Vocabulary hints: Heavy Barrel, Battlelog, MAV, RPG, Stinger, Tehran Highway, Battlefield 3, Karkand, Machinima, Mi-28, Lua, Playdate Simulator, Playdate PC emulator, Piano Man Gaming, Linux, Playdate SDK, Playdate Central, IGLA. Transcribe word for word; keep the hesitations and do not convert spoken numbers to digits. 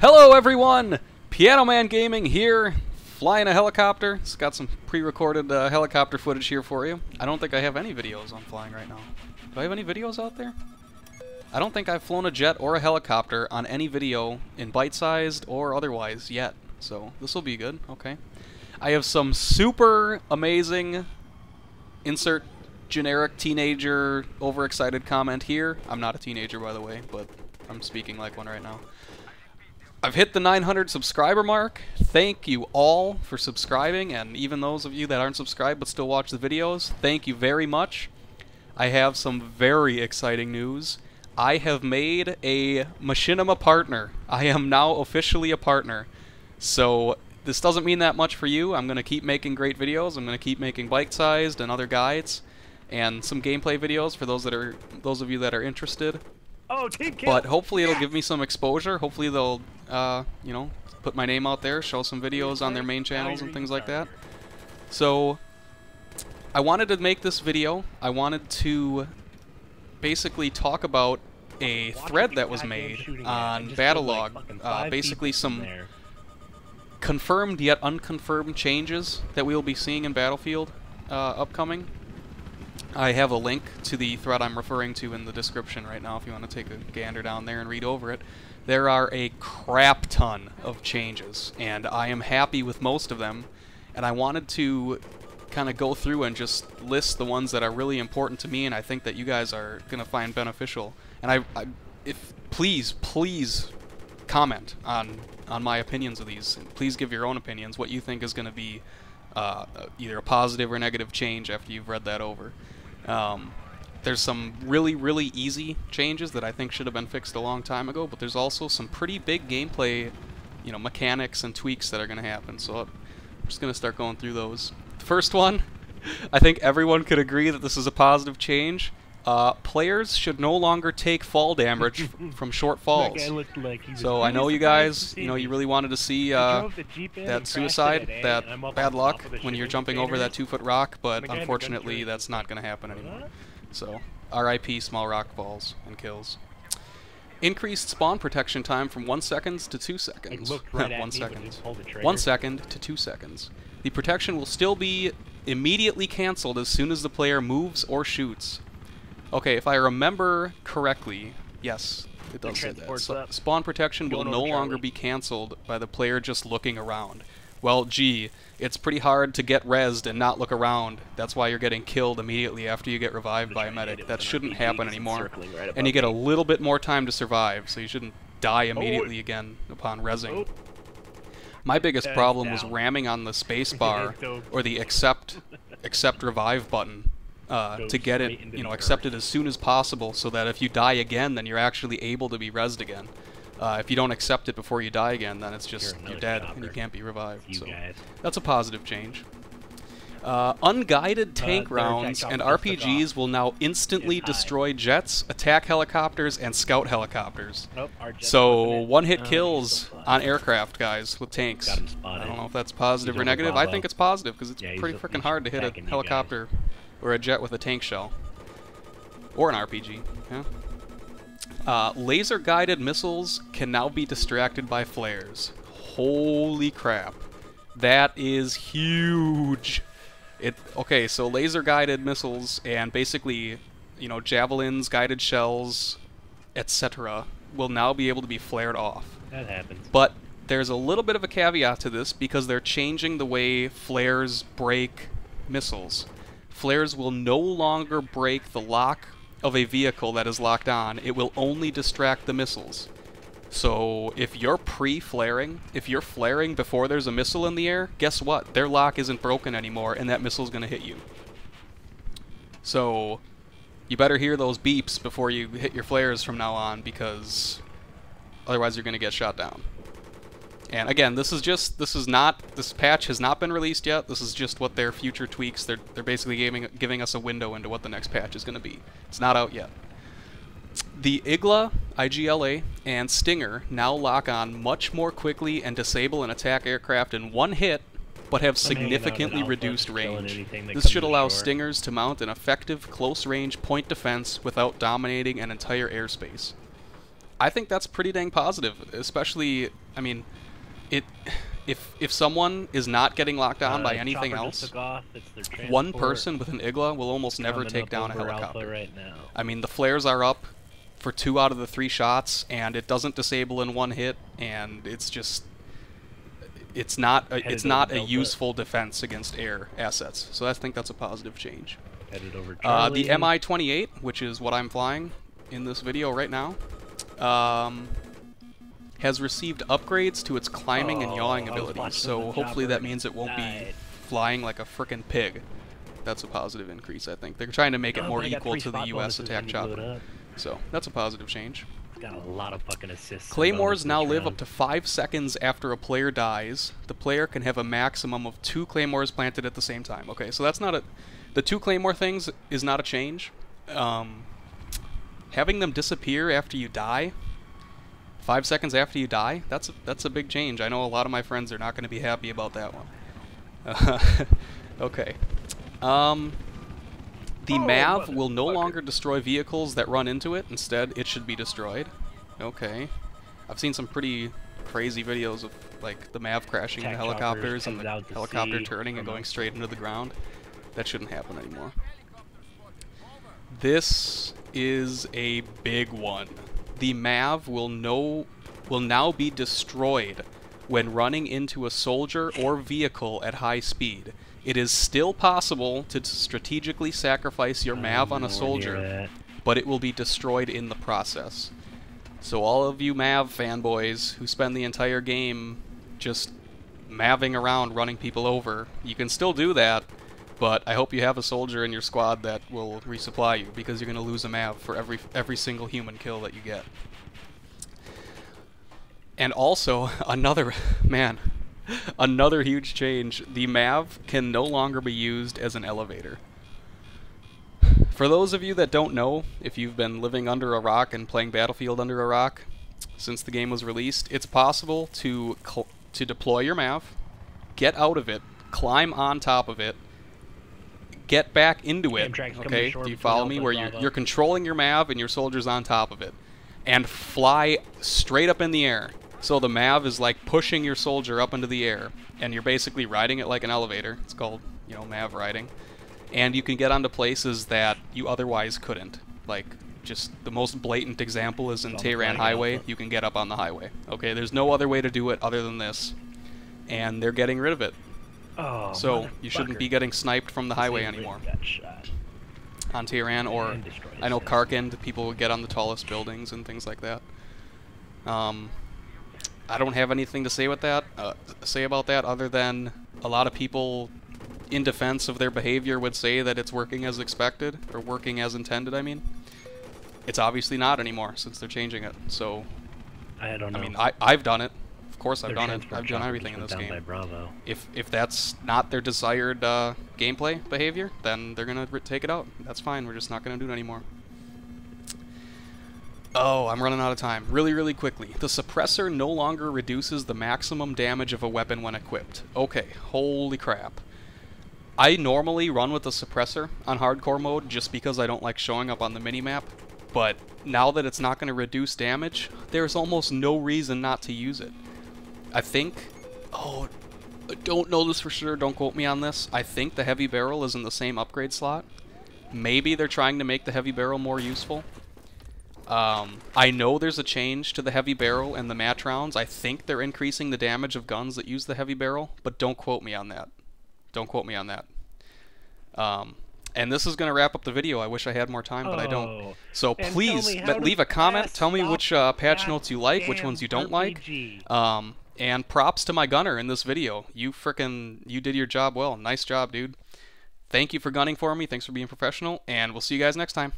Hello everyone, Piano Man Gaming here, flying a helicopter. It's got some pre-recorded uh, helicopter footage here for you. I don't think I have any videos on flying right now. Do I have any videos out there? I don't think I've flown a jet or a helicopter on any video in bite-sized or otherwise yet, so this will be good. Okay. I have some super amazing insert generic teenager overexcited comment here. I'm not a teenager, by the way, but I'm speaking like one right now. I've hit the nine hundred subscriber mark. Thank you all for subscribing, and even those of you that aren't subscribed but still watch the videos, thank you very much. I have some very exciting news. I have made a Machinima partner. I am now officially a partner. So this doesn't mean that much for you. I'm going to keep making great videos. I'm going to keep making bite-sized and other guides and some gameplay videos for those that are those of you that are interested. Oh, team kill. But hopefully it'll give me some exposure. Hopefully they'll, uh, you know, put my name out there, show some videos on their main channels and things like that. So I wanted to make this video. I wanted to basically talk about a thread that was made on Battlelog, uh, basically some confirmed yet unconfirmed changes that we'll be seeing in Battlefield uh, upcoming. I have a link to the thread I'm referring to in the description right now if you want to take a gander down there and read over it. There are a crap ton of changes, and I am happy with most of them, and I wanted to kind of go through and just list the ones that are really important to me and I think that you guys are going to find beneficial. And I, I if please, please comment on, on my opinions of these. And please give your own opinions, what you think is going to be uh, either a positive or negative change after you've read that over. Um, there's some really, really easy changes that I think should have been fixed a long time ago, but there's also some pretty big gameplay, you know, mechanics and tweaks that are going to happen. So I'm just going to start going through those. The first one, I think everyone could agree that this is a positive change. Uh, players should no longer take fall damage from short falls. Like so I know you guys, you know, you really wanted to see uh, that suicide, that bad luck when you're jumping over that two-foot rock, but unfortunately that's not going to happen anymore. So R I P small rock falls and kills. Increased spawn protection time from one second to two seconds. Right one second. One second to two seconds. The protection will still be immediately canceled as soon as the player moves or shoots. Okay, if I remember correctly, yes, it does say that. So spawn protection will no longer be canceled by the player just looking around. Well, gee, it's pretty hard to get rezzed and not look around. That's why you're getting killed immediately after you get revived by a medic. That shouldn't happen anymore. And you get a little bit more time to survive, so you shouldn't die immediately again upon rezzing. My biggest problem was ramming on the space bar or the accept, accept revive button. Uh, to get it, you know, accepted as soon as possible, so that if you die again, then you're actually able to be rezzed again. Uh, if you don't accept it before you die again, then it's just you're, you're dead stopper. And you can't be revived. So that's a positive change. Uh, unguided tank uh, rounds and R P Gs will now instantly destroy jets, attack helicopters, and scout helicopters. Nope, so one-hit oh, kills on aircraft, guys, with tanks. I don't know if that's positive or negative. I think it's positive because it's yeah, pretty freaking hard to hit a helicopter. Or a jet with a tank shell. Or an R P G. Yeah. Uh, laser-guided missiles can now be distracted by flares. Holy crap. That is huge. It okay, so laser-guided missiles and basically, you know, javelins, guided shells, et cetera will now be able to be flared off. That happens. But there's a little bit of a caveat to this because they're changing the way flares break missiles. Flares will no longer break the lock of a vehicle that is locked on. It will only distract the missiles. So if you're pre-flaring, if you're flaring before there's a missile in the air, guess what? Their lock isn't broken anymore and that missile's going to hit you. So you better hear those beeps before you hit your flares from now on because otherwise you're going to get shot down. And again, this is just, this is not, this patch has not been released yet. This is just what their future tweaks, they're, they're basically giving, giving us a window into what the next patch is going to be. It's not out yet. The IGLA, I G L A, and Stinger now lock on much more quickly and disable an attack aircraft in one hit, but have significantly reduced range. This should allow Stingers to mount an effective close-range point defense without dominating an entire airspace. I think that's pretty dang positive, especially, I mean, it. If if someone is not getting locked down uh, by anything else, off, one person with an I G L A will almost never take down a helicopter. Right now. I mean, the flares are up for two out of the three shots, and it doesn't disable in one hit, and it's just it's not a, it's not a useful it. defense against air assets. So I think that's a positive change. Headed over uh, the M I twenty-eight, which is what I'm flying in this video right now. Um, has received upgrades to its climbing oh, and yawing abilities, so hopefully that means it won't died. be flying like a frickin' pig. That's a positive increase, I think. They're trying to make oh, it more equal to the U S attack chopper, so that's a positive change. It's got a lot of fucking assists. Claymores now live up to five seconds after a player dies. The player can have a maximum of two claymores planted at the same time. Okay, so that's not a... The two claymore things is not a change. Um, having them disappear after you die... Five seconds after you die, that's a, that's a big change. I know a lot of my friends are not going to be happy about that one. Uh, okay. Um, the oh, MAV will no longer destroy vehicles that run into it. Instead, it should be destroyed. Okay. I've seen some pretty crazy videos of like the MAV crashing into helicopters and the helicopter turning and going straight into the ground. That shouldn't happen anymore. This is a big one. The MAV will no will now be destroyed when running into a soldier or vehicle at high speed. It is still possible to strategically sacrifice your MAV on a soldier, but it will be destroyed in the process. So all of you MAV fanboys who spend the entire game just MAVing around running people over, you can still do that, but I hope you have a soldier in your squad that will resupply you, because you're going to lose a MAV for every every single human kill that you get. And also, another, man, another huge change. The MAV can no longer be used as an elevator. For those of you that don't know, if you've been living under a rock and playing Battlefield under a rock since the game was released, it's possible to, to deploy your MAV, get out of it, climb on top of it, get back into it, okay? Do you follow me? Where you're, you're controlling your MAV and your soldiers on top of it, and fly straight up in the air. So the MAV is like pushing your soldier up into the air, and you're basically riding it like an elevator. It's called, you know, MAV riding. And you can get onto places that you otherwise couldn't. Like, just the most blatant example is in Tehran Highway. You can get up on the highway. Okay, there's no other way to do it other than this, and they're getting rid of it. Oh, so you shouldn't be getting sniped from the highway anymore. On Tehran, or I know Karkand, people would get on the tallest buildings and things like that. Um, I don't have anything to say with that. Uh, say about that, other than a lot of people, in defense of their behavior, would say that it's working as expected or working as intended. I mean, it's obviously not anymore since they're changing it. So I don't know. I mean, I I've done it. Of course I've done it. I've done everything in this game. If if that's not their desired uh, gameplay behavior, then they're gonna take it out. That's fine. We're just not gonna do it anymore. Oh, I'm running out of time. Really, really quickly. The suppressor no longer reduces the maximum damage of a weapon when equipped. Okay, holy crap. I normally run with the suppressor on hardcore mode just because I don't like showing up on the minimap, but now that it's not gonna reduce damage, there's almost no reason not to use it. I think, oh, I don't know this for sure, don't quote me on this. I think the Heavy Barrel is in the same upgrade slot. Maybe they're trying to make the Heavy Barrel more useful. Um, I know there's a change to the Heavy Barrel and the match rounds. I think they're increasing the damage of guns that use the Heavy Barrel, but don't quote me on that. Don't quote me on that. Um, and this is going to wrap up the video. I wish I had more time, but oh. I don't. So and please leave a comment. Tell me which uh, patch notes you like, which ones you don't R P G. Like. Um, And props to my gunner in this video. You frickin' you did your job well. Nice job, dude. Thank you for gunning for me. Thanks for being professional, and we'll see you guys next time.